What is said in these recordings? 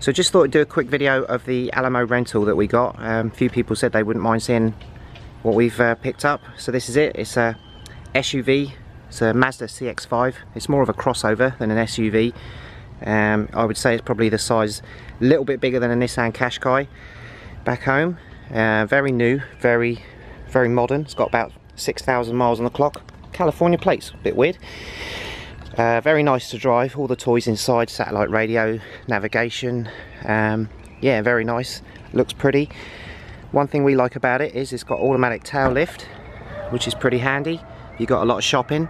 So just thought I'd do a quick video of the Alamo rental that we got. A few people said they wouldn't mind seeing what we've picked up. So this is it. It's a SUV. It's a Mazda CX-5. It's more of a crossover than an SUV. I would say it's probably the size a little bit bigger than a Nissan Qashqai back home. Very new, very modern. It's got about 6,000 miles on the clock. California plates, a bit weird. Very nice to drive, all the toys inside, satellite radio, navigation, yeah, very nice, looks pretty. One thing we like about it is it's got automatic tail lift, which is pretty handy. You got a lot of shopping.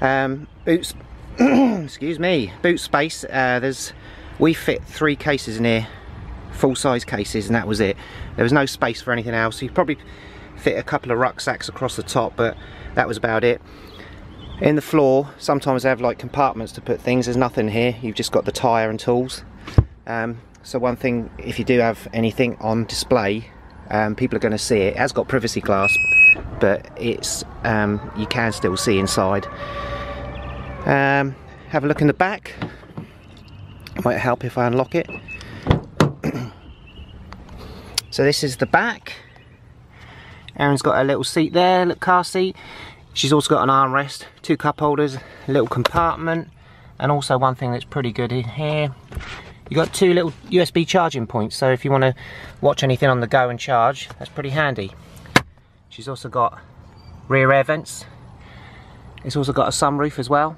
Boot, excuse me, boot space, we fit 3 cases in here, full-size cases, and that was it. There was no space for anything else. You probably fit a couple of rucksacks across the top, but that was about it. In the floor, sometimes they have like compartments to put things. There's nothing here, you've just got the tyre and tools. So one thing, if you do have anything on display, people are going to see it. It has got privacy glass, but it's you can still see inside. Have a look in the back, might help if I unlock it. So this is the back. Erin's got her little seat there, little car seat. She's also got an armrest, 2 cup holders, a little compartment, and also one thing that's pretty good in here, you got 2 little USB charging points, so if you want to watch anything on the go and charge, that's pretty handy. She's also got rear air vents. It's also got a sunroof as well,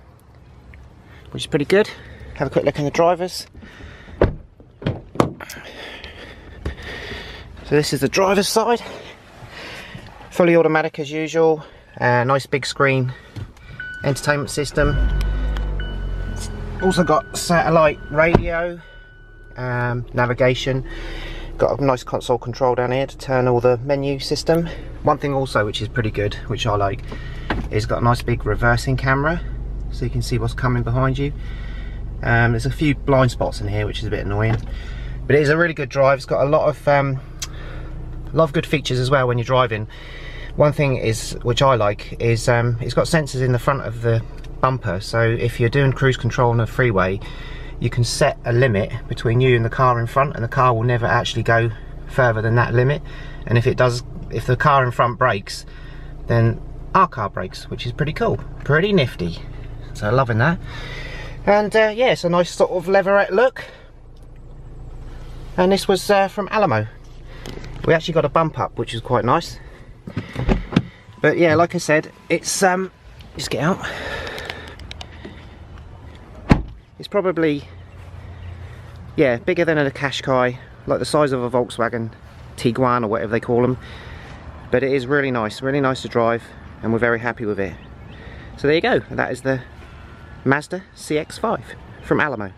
which is pretty good. Have a quick look in the drivers. So this is the driver's side, fully automatic as usual. Nice big screen, entertainment system. It's also got satellite radio, navigation. Got a nice console control down here to turn all the menu system. One thing also which is pretty good, which I like, is got a nice big reversing camera, so you can see what's coming behind you. There's a few blind spots in here, which is a bit annoying, but it is a really good drive. It's got a lot of good features as well when you're driving. One thing is, which I like, is it's got sensors in the front of the bumper, so if you're doing cruise control on a freeway, you can set a limit between you and the car in front, and the car will never actually go further than that limit. And if it does, if the car in front brakes, then our car brakes, which is pretty cool, pretty nifty. So loving that. And yeah, it's a nice sort of leatherette look. And this was from Alamo. We actually got a bump up, which is quite nice. But yeah, like I said, it's just get out. It's probably, yeah, bigger than a Qashqai, like the size of a Volkswagen Tiguan or whatever they call them. But it is really nice to drive, and we're very happy with it. So there you go. That is the Mazda CX-5 from Alamo.